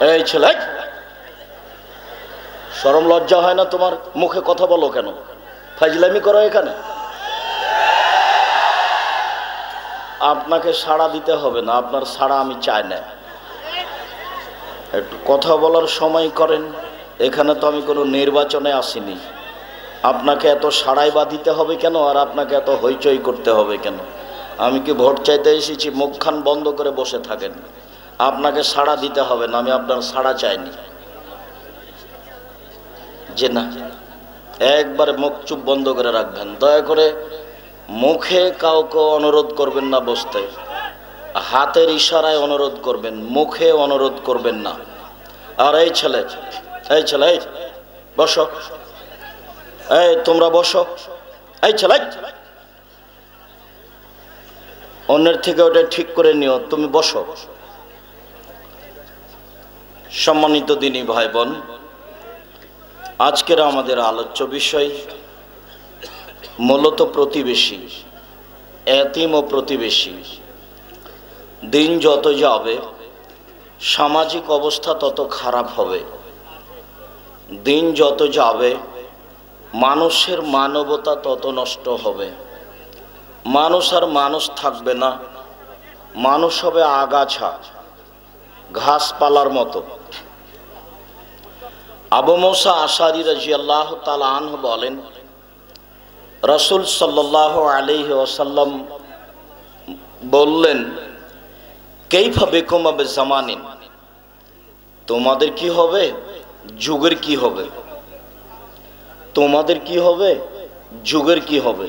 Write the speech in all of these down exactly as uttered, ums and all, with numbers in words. शरम लज्जा है ना तुम्हार मुखे कथा बोलो केन फाजलामी करो एखाने आपनाके साड़ा दीते होबे ना आपनार साड़ा आमी चाइ ना एकटु कथा बोलार समय करेन एखाने तो आमी कोनो निर्वाचने आसिनी आपनाके एतो साड़ाई बा दीते होबे केन और आपनाके एतो हइचइ करते होबे केन आमी कि भोट चाइते एसेछि मुखखान बंद करे बसे थाकेन आपनाके साड़ा दीते होबे ना आमी आपनार साड़ा चाइनी जे ना एक बार मुख चुप बंद करे राखबेन दया करे मुखे काउके अनुरोध करबेन ना बसते हाथेर इशाराय अनुरोध करबेन मुखे अनुरोध करबेन ना और ऐ छेले ऐ छेले बसो ऐ तुमरा बसो ऐ छेले अन्येर थेके ओटा ठीक करे निओ तुमी बसो सम्मानित दिनी भाई बोन आजकेर आमादेर आलोच्य विषय मूलत प्रतिवेशी एतीम ओ प्रतिवेशी दिन जत जाबे सामाजिक अवस्था तत खराब हबे दिन जत जाबे मानुषेर मानवता तत नष्ट हबे मानुष आर मानुष थाकबे ना मानुष हबे आगाछा घासपालार मतो আবু মূসা আশারী রাদিয়াল্লাহু তাআলা আনহু বলেন রাসূল সাল্লাল্লাহু আলাইহি ওয়াসাল্লাম বললেন কাইফা বিকুম আব জামানিন তোমাদের কি হবে যুগের কি হবে তোমাদের কি হবে যুগের কি হবে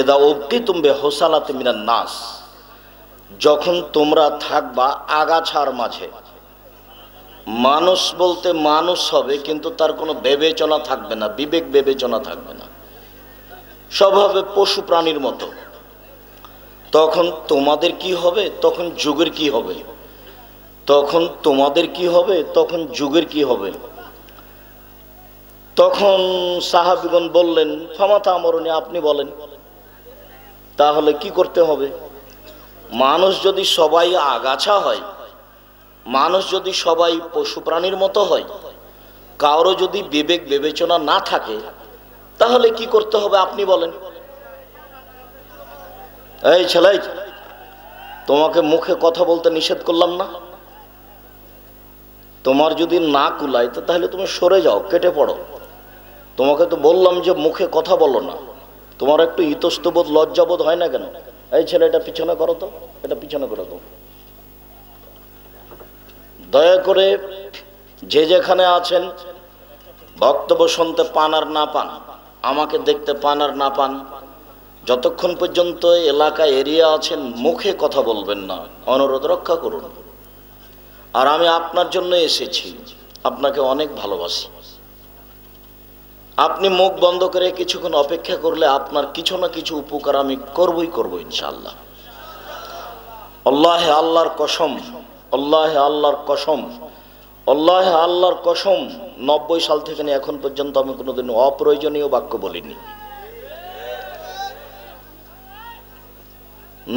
এদা উবকিতুম বিহসালাতি মিনান নাস যখন তোমরা থাকবা আগাছার মাঝে मानुष बोलते मानुष हबे किन्तु तार कोनो विवेचना थाकबे ना विवेक विवेचना थाकबे ना सब हबे पशु प्राणीर मतो तखन तोमादेर की हबे तखन जुगेर की हबे तखन तोमादेर की हबे तखन जुगेर की हबे तखन साहाबीगण बोलें फामा तामरुनी आपनी बोलें ताहले की करते हबे मानुष जदि सबाई आगाछा हय मानुष जदि सबाई पशु प्राणीर मतो हय कारो जदि विवेक विवेचना ना थाके ताहले की करते हबे आपनी बोलेन ऐ छेले तोमाके मुखे कथा बोलते निषेध करलाम ना तोमार जदि ना कुलाय तो ताहले तुमी सरे जाओ केटे पड़ो तोमाके तो बोललाम जे मुखे कथा बोलो ना तोमार एकटु इतस्तबोध लज्जाबोध हय ना केन ऐ छेले एटा पिछने करो तो एटा पिछने करो तो दया करे जे जेखाने आछेन बक्तव्य सुनते पान आर ना पान आमाके देखते पान आर ना पान जतक्षण पर्यन्त एलाका एरिया आछेन मुखे कथा बोलबेन ना अनुरोध रक्षा करुन आर आमी आपनार जन्य एसेछि आपनाके अनेक भालोबासि आपनि मुख बंद करे किछुक्षण अपेक्षा करले आपनार किछु ना किछु उपकार आमी करबई करब इनशाआल्लाह अल्लाह आल्लाहर कसम अल्लाह आल्लाहर कसम अल्लाह आल्लाहर कसम नब्बे साल थेके निये एखन पर्यन्त आमि कोनोदिन अप्रयोजनीय वाक्य बोलिनि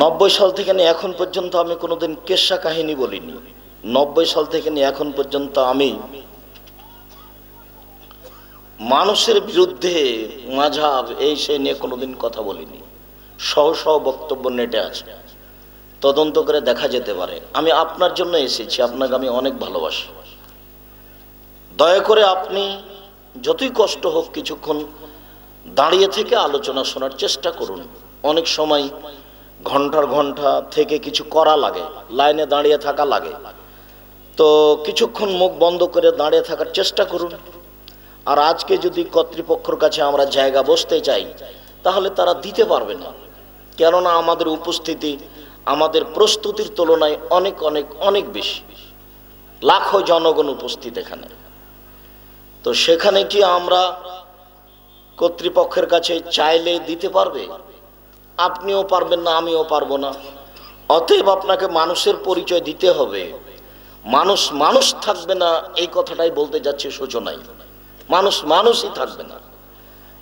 नब्बे साल थेके निये एखन पर्यन्त आमि कोनोदिन केस्सा काहिनी बोलिनि नब्बे साल थेके निये एखन पर्यन्त आमि मानुषेर बिरुद्धे माझाब एई सेई निये कोनोदिन कथा बोलिनि शह शह बक्तव्य नेटे आछे तदंत करे देखा जेते पारे आमी आपनार जन्य एसेछि आपनाके आमी अनेक भालोबासि दया करे आपनि जतई कष्ट होक किछुक्षण दाड़िये थेके आलोचना शोनार चेष्टा करुन अनेक समय घंटार घंटा थेके किछु करा लागे लाइने दाड़िये थाका लागे तो किछुक्षण मुख बंद करे दाड़िये थाकार चेष्टा करुन आर आजके जदि कर्तृपक्षर काछे आमरा जायगा बसते चाइ ताहले तारा दिते पारबे ना केनना आमादेर उपस्थिति आमादेर प्रस्तुतिर तुलनाय अनेक अनेक अनेक बेशी लाखो जनगण उपस्थित एखाने तो सेखाने कि आमरा कर्तृपक्षेर काछे चाइले दिते पारबे आपनिओ पारबेन ना आमिओ पारबो ना अतएव आपनाके मानुषेर परिचय दिते होबे मानुष मानुष थाकबे ना एई कथाटाई बोलते जाच्छे सूचनाय मानुष मानुषई थाकबे ना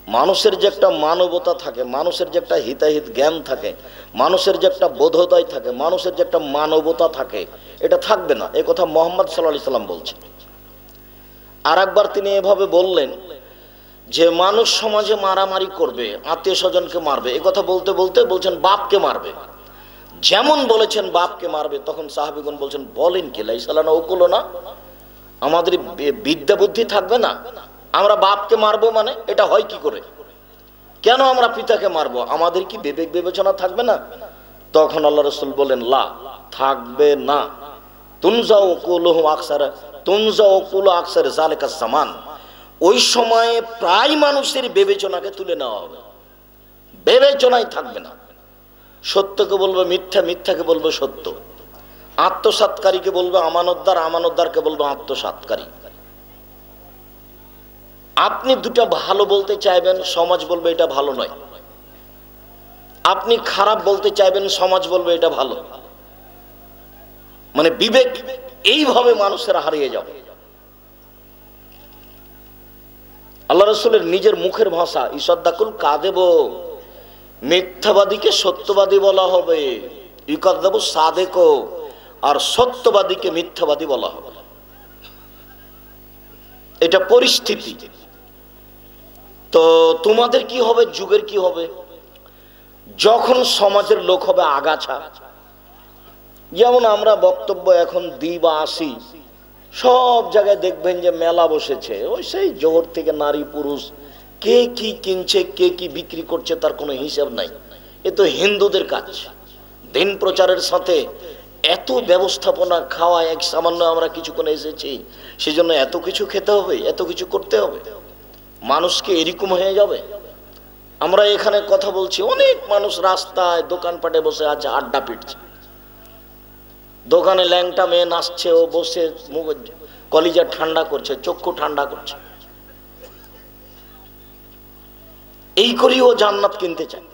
मानुषेर जे एकटा मानवता थाके मानुषेर जे एकटा हिताहित ज्ञान थाके मानुषेर जे एकटा बोधोदय थाके मानुषेर जे एकटा मानवता थाके एटा थाकबे ना। ए कथा मुहम्मद सल्लल्लाहु आलैहि सल्लाम बोलछेन। आरेकबार तिनि एभावे बोललेन जे मानुष समाजे मारामारी करबे आत्मीय स्वजनके मारबे ए कथा बोलते बोलते बोलछेन बापके मारबे। जेमन बोलेछेन बापके मारबे तखन साहाबीगण बोलछेन बोलेन कि लाइसालाना ओकुलो ना आमादेर विद्या बुद्धि थाकबे ना आमरा बाप के मारबो माने एटा हय कि करे केन आमरा पिता के मारबो आमादेर कि विवेक विवेचना थाकबे ना। तखन आल्लाह रसूल बोलेन ला थाकबे ना। तुनजाउ कुलहु अक्सर तुनजाउ कुल अक्सर जालिका समान ओई समय प्राय मानुषेर विवेचनाके तुले नेওয়া হবে विवेचनाई थाकबे ना। सत्यके बोलबे मिथ्या मिथ्याके बोलबे सत्य आत्मसातकारीके बोलबे আমানতদার আমানতদারকে बोलबे आत्मसातकारी। आपनी दुटा भालो बोलते चाइबेन समाज बोलबे एटा भालो नय आपनी खराब बोलते चाइबेन समाज बोलबे एटा भालो माने विवेक एइभावे मानुषेर हारिये जाबे। आल्लाह रसूलेर निजेर मुखेर भाषा इसद्दाकुल कादेबो मिथ्याबादीके सत्यबादी बला होबे इकद्दाबु सादेको और सत्यबादीके मिथ्याबादी बला होबे। এটা পরিস্থিতি। তো তোমাদের কি হবে যুগের কি হবে যখন সমাজের লোক হবে আগাছা। যেমন আমরা বক্তব্য এখন দিই বা আসি সব জায়গায় দেখবেন যে মেলা বসেছে ওই সেই জোহর থেকে নারী পুরুষ কে কি কিনছে কে কি বিক্রি করছে তার কোনো হিসাব নাই। এ তো হিন্দুদের কাজ দিন প্রচারের সাথে এত ব্যবস্থাপনা খাওয়া এক সামান্য আমরা কিছুক্ষণ এসেছি সেজন্য এত কিছু খেতে হবে এত কিছু করতে হবে মানুষকে এরকম হয়ে যাবে। আমরা এখানে কথা বলছি অনেক মানুষ রাস্তায় দোকানপাটে বসে আছে আড্ডা পিটছে দোকানে ল্যাংটা মেয়ে নাচছে ও বসে কলিজা ঠান্ডা করছে চক্ষু ঠান্ডা করছে এই করেই ও জান্নাত কিনতে চায়।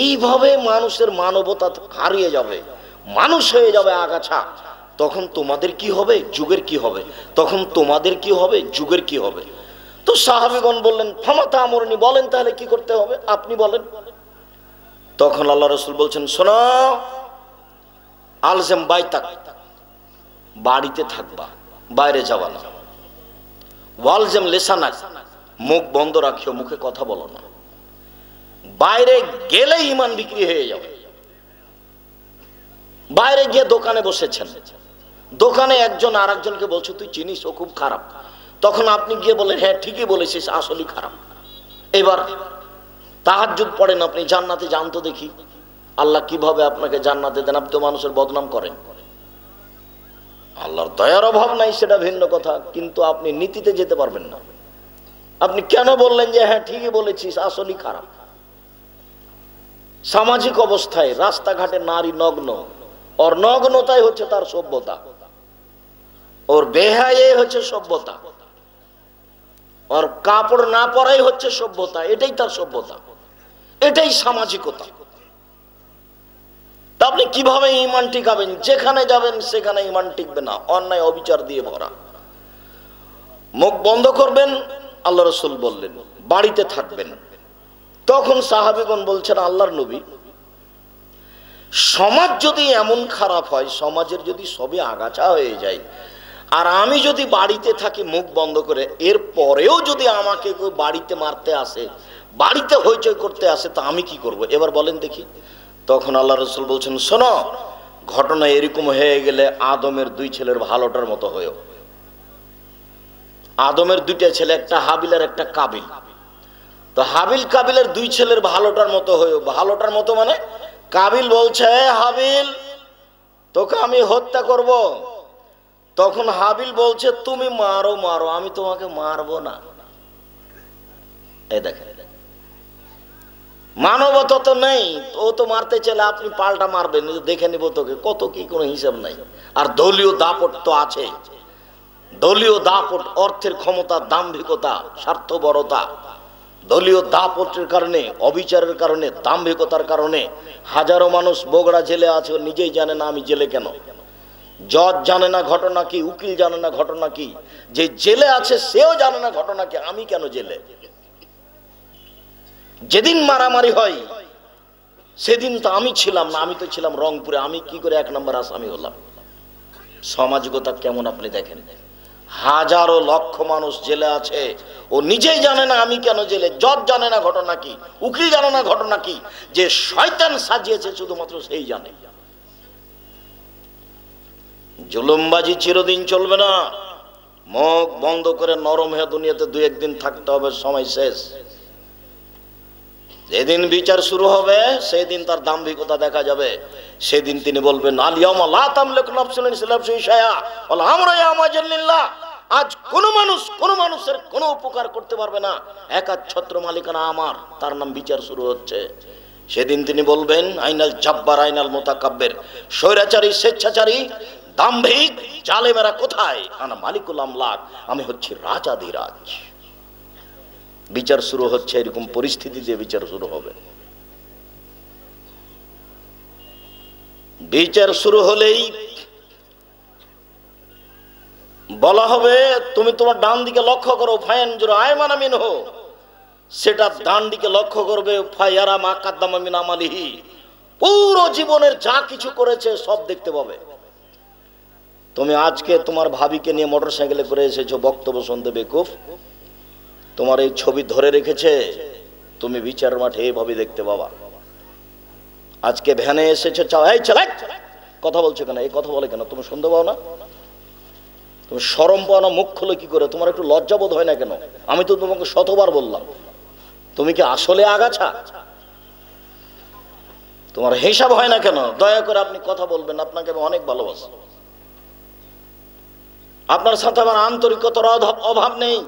এইভাবে মানুষের মানবতা হারিয়ে যাবে মানুষ হয়ে যাবে আগাছা। তখন তোমাদের কি হবে যুগের কি হবে তখন তোমাদের কি হবে যুগের কি হবে। তো সাহাবীগণ বললেন ফামাতা আমরনি বলেন তাহলে কি করতে হবে আপনি বলেন। তখন আল্লাহ রাসূল বলছেন শোনো আলজম বাইতাক বাড়িতে থাকবা বাইরে যাবা না ওয়ালজম লিসানাক মুখ বন্ধ রাখিও মুখে কথা বলো না বাইরে গেলে ইমান বিক্রি হয়ে যাবে। বাইরে গিয়ে দোকানে বসেছেন দোকানে একজন আরেকজনকে বলছো তুই চিনিস ও খুব খারাপ তখন আপনি গিয়ে বলেন হ্যাঁ ঠিকই বলেছিস আসলে খারাপ। এবার তাহাজ্জুদ পড়েন আপনি জান্নাতে যান তো দেখি আল্লাহ কিভাবে আপনাকে জান্নাতে দেন আপনি তো মানুষের বদনাম করেন আল্লাহর দয়ার অভাব নাই সেটা ভিন্ন কথা কিন্তু আপনি নীতিতে যেতে পারবেন না। আপনি কেন বললেন যে হ্যাঁ ঠিকই বলেছিস আসলে খারাপ। সামাজিক অবস্থায় রাস্তাঘাটে নারী নগ্ন আর নগ্নতাই হচ্ছে তার সভ্যতা ওর বেহায়ে হচ্ছে সভ্যতা আর কাপড় না পরাই হচ্ছে সভ্যতা এটাই তার সভ্যতা এটাই সামাজিকতা। তা আপনি কিভাবে ঈমান টিকাবেন যেখানে যাবেন সেখানে ঈমান টিকবে না অন্যায় অবিচার দিয়ে ভরা মুখ বন্ধ করবেন আল্লাহ রাসূল বললেন বাড়িতে থাকবেন। তখন সাহাবীগণ বলছেন আল্লাহর নবী সমাজ যদি এমন খারাপ হয় সমাজের যদি সবে আগাছা হয়ে যায় আর আমি যদি বাড়িতে থাকি মুখ বন্ধ করে এর পরেও যদি আমাকে কেউ বাড়িতে মারতে আসে বাড়িতে হইচই করতে আসে তা আমি কি করব এবার বলেন দেখি। তখন আল্লাহ রাসূল বলছেন শোনো ঘটনা এরকম হয়ে গেলে আদমের দুই ছেলের ভালোটার মতো হয়েও আদমের দুইটা ছেলে একটা হাবিল আর একটা কাবিল। তো হাবিল কাবিলের দুই ছেলের ভালোটার মতো হয়েও ভালোটার মতো মানে কাবিল বলছে হাবিল তোকে আমি হত্যা করব। তখন হাবিল বলছে তুমি মারো মারো আমি তোমাকে মারবো না। এই দেখেন মানবতা তো নেই ও তো মারতে চাইলে আপনি পাল্টা মারবেন দেখে নিব তোকে কত কি কোনো হিসাব নাই। আর দলীয় দাপট তো আছে দলীয় দাপট অর্থের ক্ষমতা দাম্ভিকতা স্বার্থপরতা দলীয় দাপটের কারণে অবিচারের কারণে দাম্ভিকতার কারণে হাজারো মানুষ বগড়া জেলে আছে নিজেই জানে না আমি জেলে কেন जज जाने ना घटना की, उकिल जाने ना घटना की, जे जेले आछे सेओ जाने ना घटना की, आमी केन जेले। जेदिन मारामारी हय सेदिन तो आमी छिलाम ना, आमी तो छिलाम रंगपुरे, आमी की करे एक नम्बर आसामी होलाम? सामाजिकता केमन आपनि देखেন। हजारो लक्ष मानुष जेले आछे, ओ निजेई जाने ना आमी केन जेले, जज जाने ना घटना की, उकिल जाने ना घटना की, जे शयतान साजिয়েছে শুধুমাত্র সেই জানে। जुलुमबाजी चिरदिन चलबे ना, मुख बंद करे नरम हয়ে दुनियाते दुই এক দিন থাকতে হবে, समय शेष। যেদিন বিচার শুরু হবে সেই দিন তার দাম্ভিকতা দেখা যাবে। সেই দিন তিনি বলবেন আলিয়াউমা লা তামলিকু নাফসুন লিনাফসিন শাইআ ওয়াল আমরু ইয়াউমাইযিন লিল্লাহ। আজ কোন মানুষ কোন মানুষের কোন উপকার করতে পারবে না, একাচ্ছত্র মালিকানা আমার, তার নাম বিচার শুরু হচ্ছে। সেদিন তিনি বলবেন আইনাল জাব্বার আইনাল মুতাকাব্বির, স্বৈরাচারী স্বেচ্ছাচারী দাম্ভিক জালেমেরা কোথায়? আনা মালিকুল আমলাক, আমি হচ্ছি রাজাধিরাজ। বিচার শুরু হচ্ছে, এরকম পরিস্থিতিতে বিচার শুরু হবে। বিচার শুরু হলেই বলা হবে তুমি তোমার ডান দিকে লক্ষ্য করো, ফায়ান জুরা আয়মানা মিনহু, সেটা ডান দিকে লক্ষ্য করবে, ফায়ারা মা কাদ্দামা মিন আমালিহি, পুরো জীবনের যা কিছু করেছে সব দেখতে পাবে। তুমি আজকে তোমার ভাবিকে নিয়ে মোটরসাইকেলে করে এসেছো, বক্তব্য শুনতে বেকুফ, তোমার এই ছবি ধরে রেখেছে, তুমি বিচার মাঠে এইভাবে দেখতে পাবা। আজকে ভ্যানে এসেছে, এই চলে কথা বলছো কেন, এই কথা বলে কেন, তুমি শুনতে পাও না? তুমি শরম পাও না? মুখ খুলে কি করে? তোমার একটু লজ্জা বোধ হয় না কেন? আমি তো তোমাকে শতবার বললাম, তুমি কি আসলে আগাছা? তোমার হিসাব হয় না কেন? দয়া করে আপনি কথা বলবেন, আপনাকে আমি অনেক ভালোবাসি, আপনার সাথে আমার আন্তরিকতার অভাব নেই,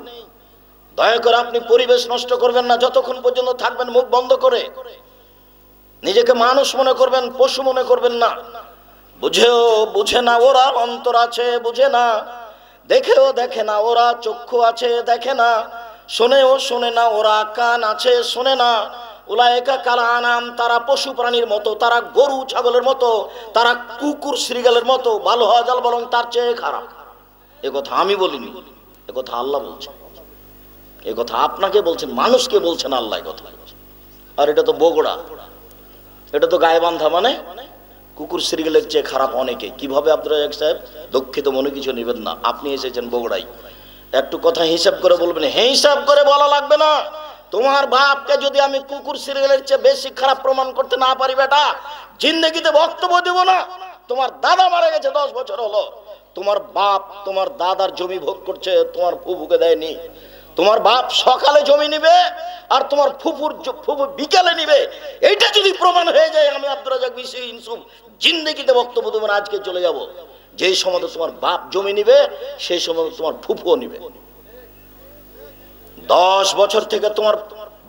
দয়া করে আপনি পরিবেশ নষ্ট করবেন না, যতক্ষণ পর্যন্ত থাকবেন মুখ বন্ধ করে। নিজেকে মানুষ মনে করবেন, পশু মনে করবেন না। বুঝেও বুঝে না ওরা, অন্তর আছে বুঝে না, দেখেও দেখে না ওরা, চক্ষু আছে দেখে না, শুনেও শুনে না ওরা, কান আছে শুনে না। উলায়েকা কাল আনাম, তারা পশু প্রাণীর মতো, তারা গরু ছাগলের মতো, তারা কুকুর শৃগালের মতো, ভালো হাজাল বরং তার চেয়ে খারাপ। এ কথা আমি বলিনি, এ কথা আল্লাহ বলছেন, এ কথা আপনাকে বলছেন, মানুষকে বলছেন আল্লাহ কথা। আর এটা তো বগুড়া, এটা তো গায়ে বান্ধা, মানে কুকুর শৃগালের চেয়ে খারাপ অনেকে। কিভাবে আব্দুর রাজ্জাক সাহেব, দুঃখিত মনে কিছু নেবেন না, আপনি এসেছেন বগুড়াই, একটু কথা হিসাব করে বলবেন। হ্যাঁ, হিসাব করে বলা লাগবে না। তোমার বাপকে যদি আমি কুকুর শৃগালের চেয়ে বেশি খারাপ প্রমাণ করতে না পারি, বেটা জিন্দেগিতে বক্তব্য দেব না। তোমার দাদা মারা গেছে দশ বছর হলো, তোমার বাপ তোমার দাদার জমি ভোগ করছে, তোমার ফুফুকে দেয়নি। তোমার বাপ সকালে জমি নিবে আর তোমার ফুফুর ফুফু বিকালে নিবে, এইটা যদি প্রমাণ হয়ে যায়, আমি আব্দুর রাজ্জাক বিশি ইনসুফ জিন্দেগিতে বক্তব্য দেব না, আজকে চলে যাব। যেই সময় তোমার বাপ জমি নিবে সেই সময় তোমার ফুফুও নিবে। দশ বছর থেকে তোমার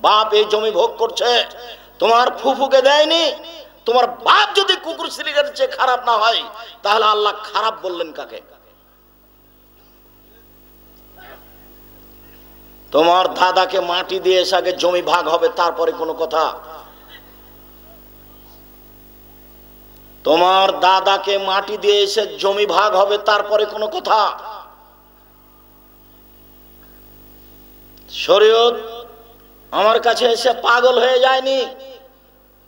বাপ এই জমি ভোগ করছে, তোমার ফুফুকে দেয়নি। তোমার বাপ যদি কুকুর শৃগালের চেয়ে খারাপ না হয়, তাহলে আল্লাহ খারাপ বললেন কাকে? তোমার দাদাকে মাটি দিয়ে এসে আগে জমি ভাগ হবে, তারপরে কোনো কথা। তোমার দাদাকে মাটি দিয়ে এসে জমি ভাগ হবে, তারপরে কোনো কথা। শরীয়ত আমার কাছে এসে পাগল হয়ে যায়নি,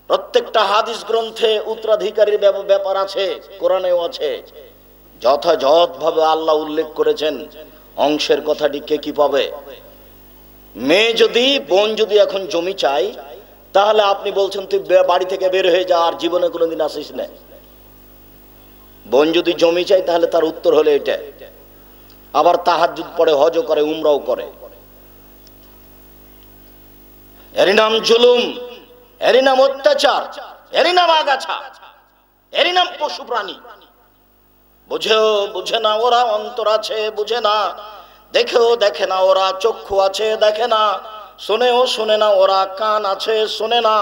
প্রত্যেকটা হাদিস গ্রন্থে উত্তরাধিকারীর ব্যাপার আছে, কোরআনেও আছে, যথাযথভাবে আল্লাহ উল্লেখ করেছেন। অংশের কথাটি কে কি পাবে? মেয়ে যদি বোন যদি এখন জমি চাই, তাহলে আপনি বলছেন তুই বাড়ি থেকে বের হয়ে যা, আর জীবনে কোনোদিন আসিস না। বোন যদি জমি চাই তাহলে তার উত্তর হলে এটা। আবার তাহাজ্জুদ পড়ে, হজও করে, উমরাও করে, এরই নাম জুলুম, এরই নাম অত্যাচার, এরই নাম আগাছা, এরই নাম পশু প্রাণী। বুঝেও বুঝে না ওরা, অন্তর আছে বুঝে না, দেখেও দেখে না ওরা, চক্ষু আছে দেখে না, শুনেও শুনে না ওরা, কান আছে শুনে না।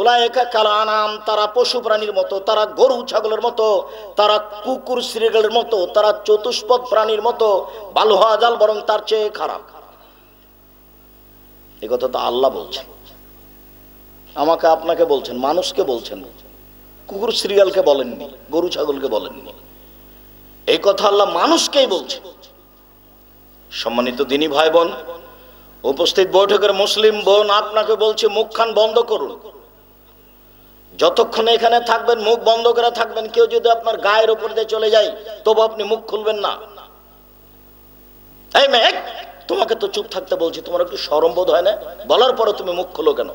উলায়েকা কাল আনাম, তারা পশু প্রাণীর মতো, তারা গরু ছাগলের মতো, তারা কুকুর শৃগালের মতো, তারা চতুষ্পদ প্রাণীর মতো, ভালো হাজাল বরং তার চেয়ে খারাপ। এ কথা তো আল্লাহ বলছেন, আমাকে আপনাকে বলছেন, মানুষকে বলছেন, কুকুর শৃগালকে বলেননি, গরু ছাগলকে বলেননি। এই কথা আল্লাহ মানুষকেই বলছে। সম্মানিত দিনী ভাই বোন, উপস্থিত বৈঠকের মুসলিম বোন, আপনাকে বলছি মুখখান বন্ধ করুন। যতক্ষণ এখানে থাকবেন মুখ বন্ধ করে থাকবেন। কেউ যদি আপনার গায়ের উপর দিয়ে চলে যায় তবু আপনি মুখ খুলবেন না। এই মেয়ে, তোমাকে তো চুপ থাকতে বলছি, তোমার একটু শরম বোধ হয় না? বলার পরে তুমি মুখ খুলো কেন?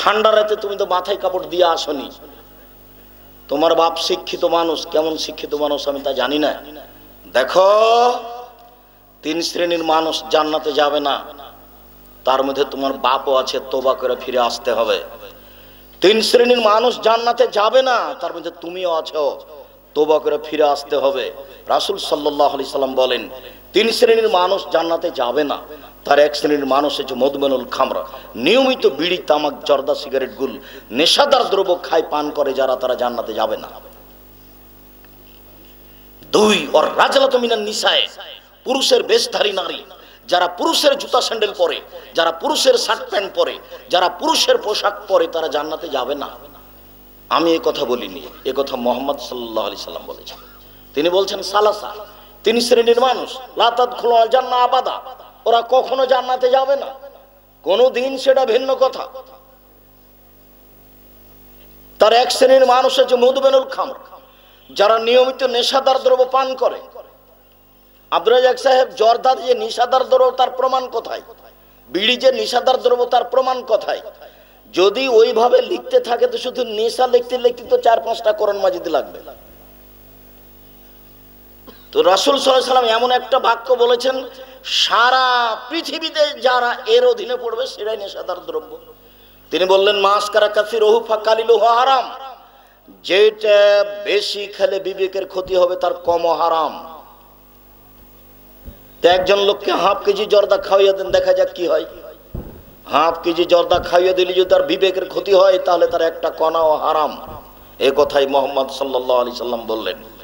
ঠান্ডা রাতে তুমি তো মাথায় কাপড় দিয়ে আসনি। তোমার বাপ শিক্ষিত মানুষ, কেমন শিক্ষিত মানুষ আমি তা জানি না। দেখো, তিন শ্রেণীর মানুষ জান্নাতে যাবে না, তার মধ্যে তোমার বাপও আছে, তওবা করে ফিরে আসতে হবে। তিন শ্রেণীর মানুষ জান্নাতে যাবে না, তার মধ্যে তুমিও আছো, তওবা করে ফিরে আসতে হবে। রাসূল সাল্লাল্লাহু আলাইহি সাল্লাম বলেন, তিন শ্রেণীর মানুষ জান্নাতে যাবে না, তার এক শ্রেণীর মানুষ হচ্ছে মদমেনুল খামরা, নিয়মিত বিড়ি, তামাক, জর্দা, সিগারেট, গুল, নেশাদার দ্রব্য খায়, পান করে যারা, তারা জান্নাতে যাবে না। দুই, ওর রাজলাতু মিনান নিসায়ে, পুরুষের বেশধারী নারী, যারা পুরুষের জুতা স্যান্ডেল পরে, যারা পুরুষের শার্ট প্যান্ট পরে, যারা পুরুষের পোশাক পরে, তারা জান্নাতে যাবে না। আমি এ কথা বলিনি, এ কথা মুহাম্মদ সাল্লাল্লাহু আলাইহি সাল্লাম বলেছেন। তিনি বলছেন সালাসা, তিন শ্রেণীর মানুষ, লা তাদখুলুল জান্নাহ আবাদা, ওরা কখনো জান্নাতে যাবে না কোনোদিন, সেটা ভিন্ন কথা। তার এক শ্রেণীর মানুষ হচ্ছে মুদমেনুল খামর, যারা নিয়মিত নেশাদার দ্রব্য পান করে। আব্দুর রাজ্জাক সাহেব, জর্দা যে নেশাদার দ্রব্য তার প্রমাণ কোথায়? বিড়ি যে নেশাদার দ্রব্য তার প্রমাণ কোথায়? যদি ওইভাবে লিখতে থাকে তো শুধু নেশা লিখতে লিখতে তো চার পাঁচটা কোরআন মাজিদ লাগবে। তো রাসূল সাল্লাল্লাহু আলাইহি সাল্লাম এমন একটা বাক্য বলেছেন, সারা পৃথিবীতে যারা এর অধীনে পড়বে সেটাই নেশাদার দ্রব্য। তিনি বললেন মাসকারা কাসিরুহু ফাকালিলুহু হারাম, যেটা বেশি খেলে বিবেকের ক্ষতি হবে তার কমও হারাম। একজন লোককে হাফ কেজি জর্দা খাওয়াইয়া দেন, দেখা যাক কি হয়। হাফ কেজি জর্দা খাইয়ে দিলে যদি তার বিবেকের ক্ষতি হয় তাহলে তার একটা কণাও হারাম। এ কথাই মুহাম্মদ সাল্লাল্লাহু আলাইহি সাল্লাম বললেন।